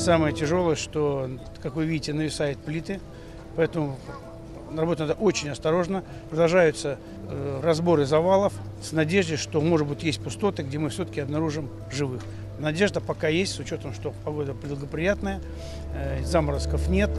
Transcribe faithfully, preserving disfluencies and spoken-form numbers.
Самое тяжелое, что, как вы видите, нависают плиты, поэтому работать надо очень осторожно. Продолжаются э, разборы завалов с надеждой, что, может быть, есть пустоты, где мы все-таки обнаружим живых. Надежда пока есть, с учетом, что погода благоприятная, э, заморозков нет.